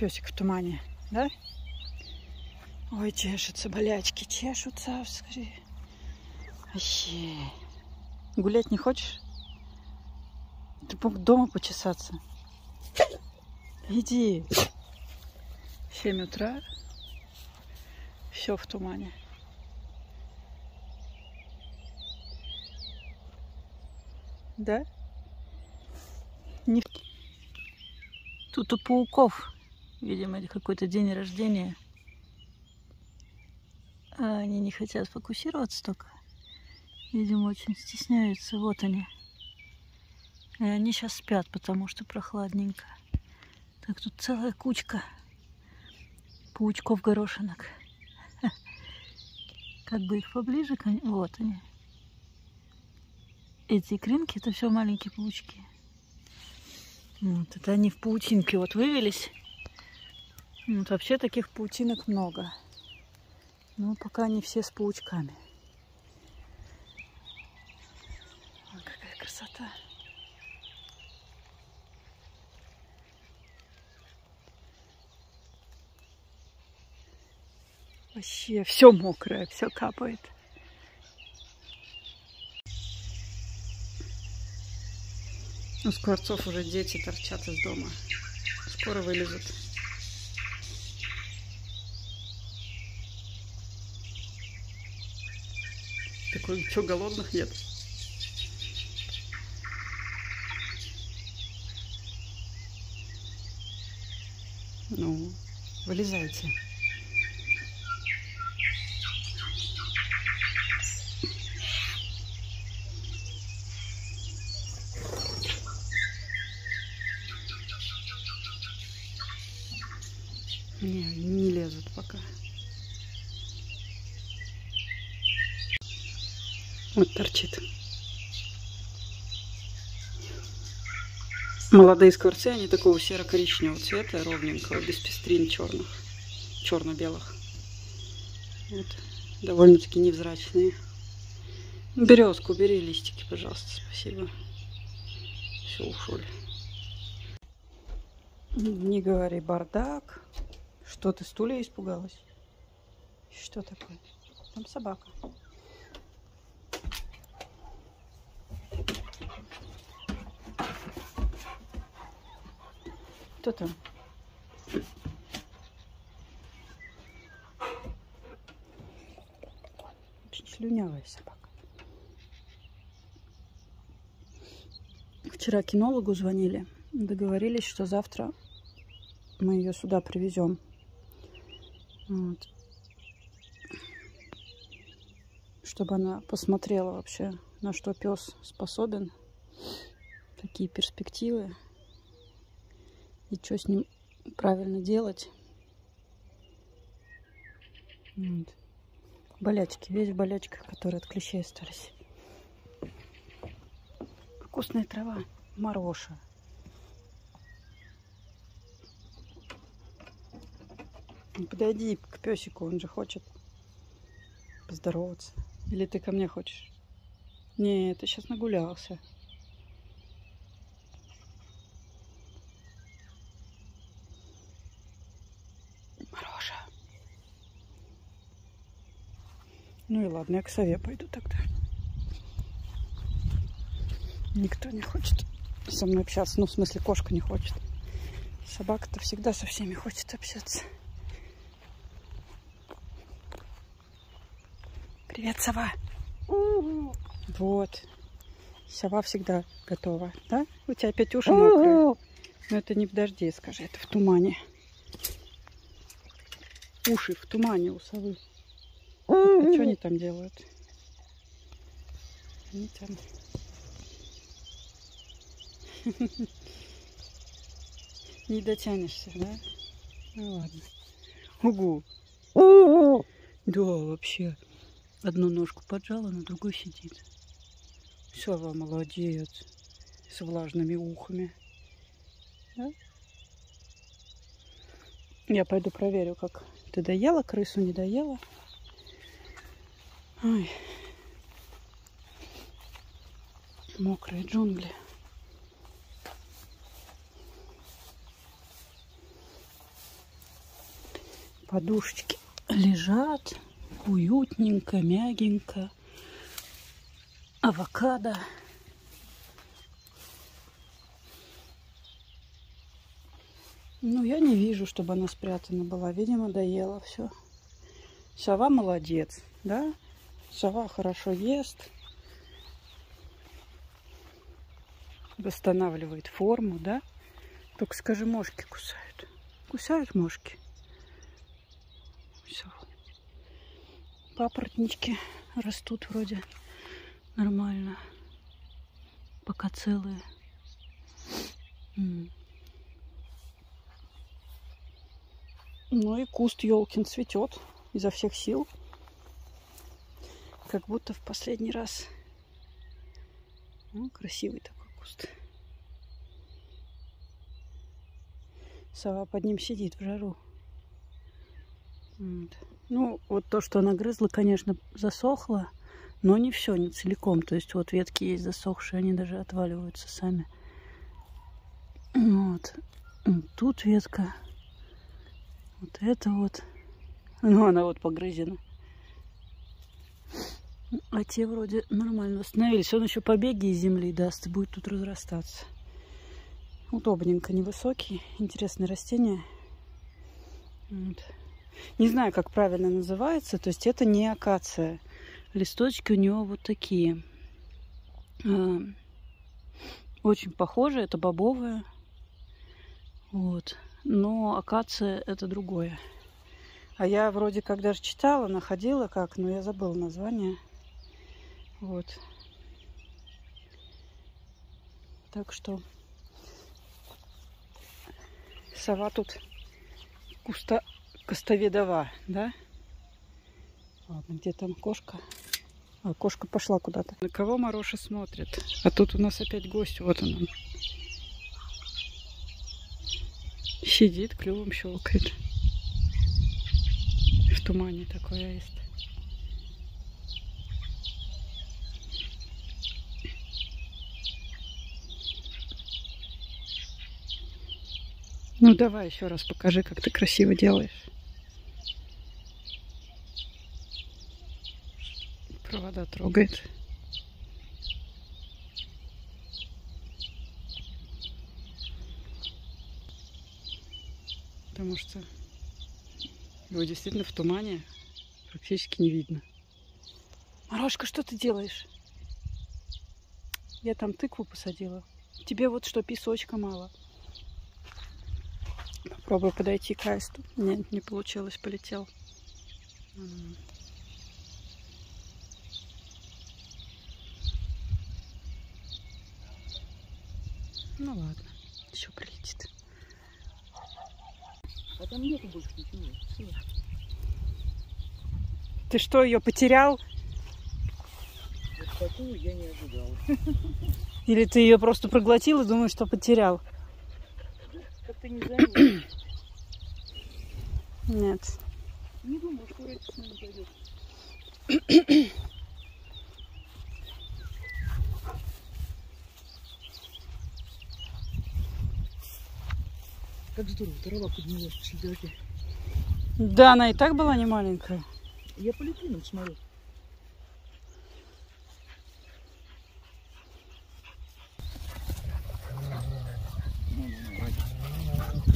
песик в тумане, да? Ой, чешутся болячки, чешутся, скорее. Вообще. Гулять не хочешь? Ты мог дома почесаться. Иди. 7 утра. Все в тумане. Да? Не... Тут у пауков, видимо, какой-то день рождения. А они не хотят фокусироваться только. Видимо, очень стесняются. Вот они. И они сейчас спят, потому что прохладненько. Так, тут целая кучка паучков-горошинок. Как бы их поближе, вот они. Эти икринки, это все маленькие паучки. Вот, это они в паутинке вот вывелись. Вот, вообще таких паутинок много. Но пока не все с паучками. Вот какая красота. Вообще все мокрое, все капает. У скворцов уже дети торчат из дома. Скоро вылезут. Такой, что, голодных нет? Ну, вылезайте. Не, не лезут пока. Вот торчит. Молодые скворцы, они такого серо-коричневого цвета, ровненького, без пестрин черных, черно-белых. Вот, довольно-таки невзрачные. Березку, бери листики, пожалуйста, спасибо. Все, ушли. Не говори бардак. Что ты, стулья испугалась? Что такое? Там собака. Кто там? Очень слюнявая собака. Вчера кинологу звонили. Договорились, что завтра мы ее сюда привезем. Вот. Чтобы она посмотрела вообще, на что пес способен, какие перспективы и что с ним правильно делать. Вот. Болячки, весь в болячках, которые от клещей остались. Вкусная трава, мороша. Подойди к песику, он же хочет поздороваться. Или ты ко мне хочешь? Нет, ты сейчас нагулялся. Мороша. Ну и ладно, я к сове пойду тогда. Никто не хочет со мной общаться. Ну, в смысле, кошка не хочет. Собака-то всегда со всеми хочет общаться. Привет, сова. Вот. Сова всегда готова, да? У тебя опять уши мокрые. Но это не в дожде, скажи, это в тумане. Уши в тумане у совы. А что они там делают? Они там... Не дотянешься, да? Ну ладно. Угу. Да, вообще... Одну ножку поджала, на другой сидит. Сова молодец. С влажными ухами. Да? Я пойду проверю, как ты доела, крысу не доела. Ой. Мокрые джунгли. подушечки лежат уютненько, мягенько. Авокадо. Ну, я не вижу, чтобы она спрятана была. Видимо, доела все. Сова молодец, да? Сова хорошо ест. Восстанавливает форму, да? Только скажи, мошки кусают. Кусают мошки. Все. Папоротнички растут вроде нормально. Пока целые. Ну и куст елкин цветет изо всех сил. Как будто в последний раз. Ну, красивый такой куст. Сова под ним сидит в жару. Вот. Ну, вот то, что она грызла, конечно, засохло. Но не все, не целиком. То есть вот ветки есть засохшие, они даже отваливаются сами. Вот. Тут ветка. Вот это вот. Ну, она вот погрызена. А те вроде нормально восстановились. Он еще побеги из земли даст и будет тут разрастаться. Удобненько, невысокий. Интересное растение. Вот. Не знаю, как правильно называется. То есть это не акация. Листочки у него вот такие. Очень похожи. Это бобовые. Вот. Но акация это другое. А я вроде как даже читала, находила как, но я забыла название. Вот. Так что сова тут кустоведова, да? Ладно, где там кошка? А, кошка пошла куда-то. На кого Мароша смотрит? А тут у нас опять гость, вот он. Сидит, клювом щелкает. В тумане такое есть. Ну давай еще раз покажи, как ты красиво делаешь. Провода трогает. Потому что его действительно в тумане практически не видно. Марошка, что ты делаешь? Я там тыкву посадила. Тебе вот что, песочка мало. Попробую подойти к аисту. Нет, не получилось, полетел. Ну ладно, еще прилетит. А там нету больше ничего. Ты что, ее потерял? Такую я не ожидал. Или ты ее просто проглотил и думаешь, что потерял? Как-то не заметил. Нет. Не думал, что это с ним пойдет. Как здорово, трава поднялась в чердаке. Да, она и так была не маленькая. Я по липлинам смотрю.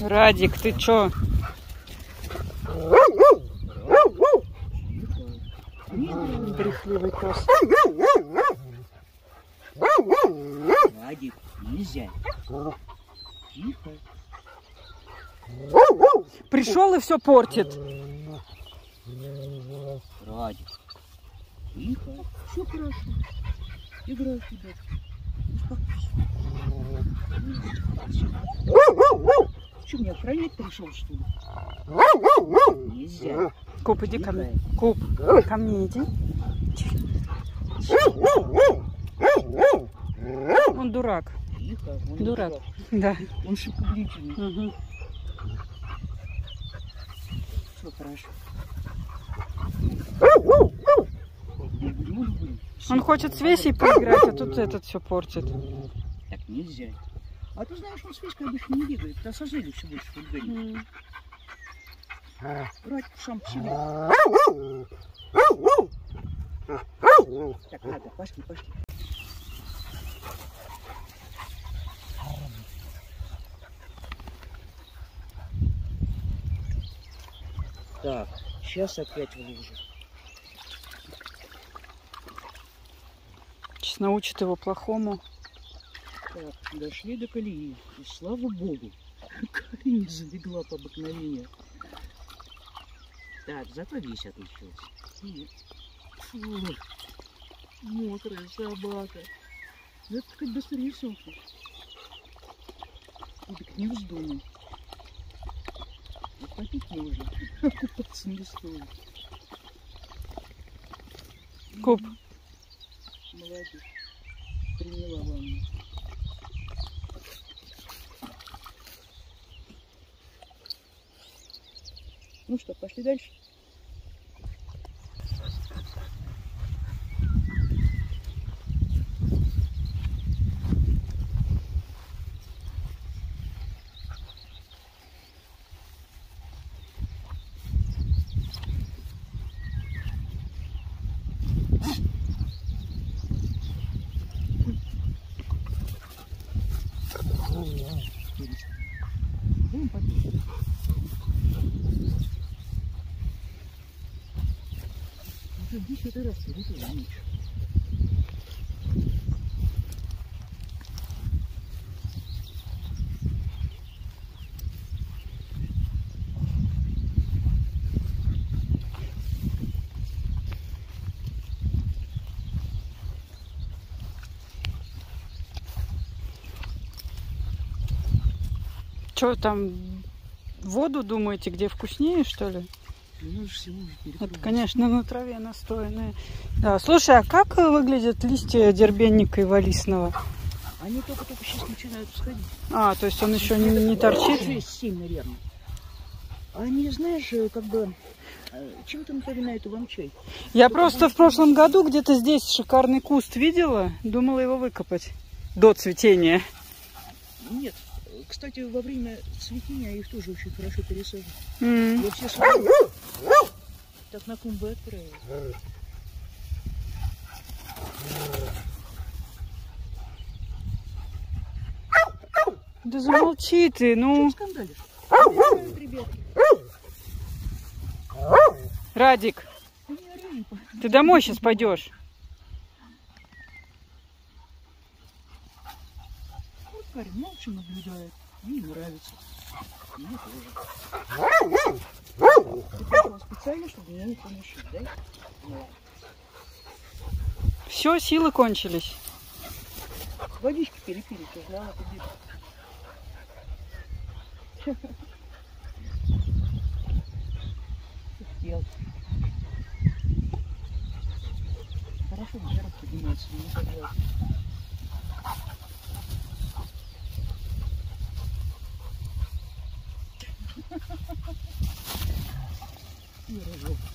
Радик, ты чё? Брехливый пёс. Радик, нельзя. Тихо. Пришел и все портит. Радик. Тихо. Все хорошо. Играй тебя. Что, меня охранять пришел, что ли? Нельзя. Куб, иди ко мне. Куб, ко мне иди. Он дурак. Тихо, он дурак. Да. Он шипубличный. Угу. Хорошо. Он хочет с Весей поиграть, а тут этот все портит. Так нельзя. А ты знаешь, он с Веськой обычно не бегает, а со зрелищем больше футболит. Против шампшина. Так, надо, пошли, пошли. Так, сейчас опять вылежу. Сейчас научит его плохому. Так, дошли до колеи. И слава богу, колея не залегла по обыкновению. Так, зато весь отличился. Нет. Фу, мокрая собака. Это хоть быстрее сохнет. Кубик, не вздумай. Вот попить можно. Купаться не стоит. Куб. Молодец. Приняла ванну. Ну что, пошли дальше. Что там, воду думаете, где вкуснее, что ли? Это, конечно, на траве настоянная. Да, слушай, а как выглядят листья дербенника и валисного? Они только-только сейчас начинают сходить. А, то есть он еще не торчит? Жесть, сильно ревно. Они, знаешь, как бы чем-то напоминают вам чай. Я просто в прошлом году где-то здесь шикарный куст видела, думала его выкопать до цветения. Нет. Кстати, во время цветения их тоже очень хорошо пересаживают. Я все смотрю, так на клумбы отправила. Да замолчи ты, ну. Что скандалишь? Радик, ты домой сейчас пойдешь. Парень молча наблюдает, мне нравится. Мне тоже. Ты пришла специально, чтобы меня не помешать, да? Да. Все, силы кончились. Водички перепили, ты знала, ты делаешь. Хорошо, на жару поднимается, не поделать. You're a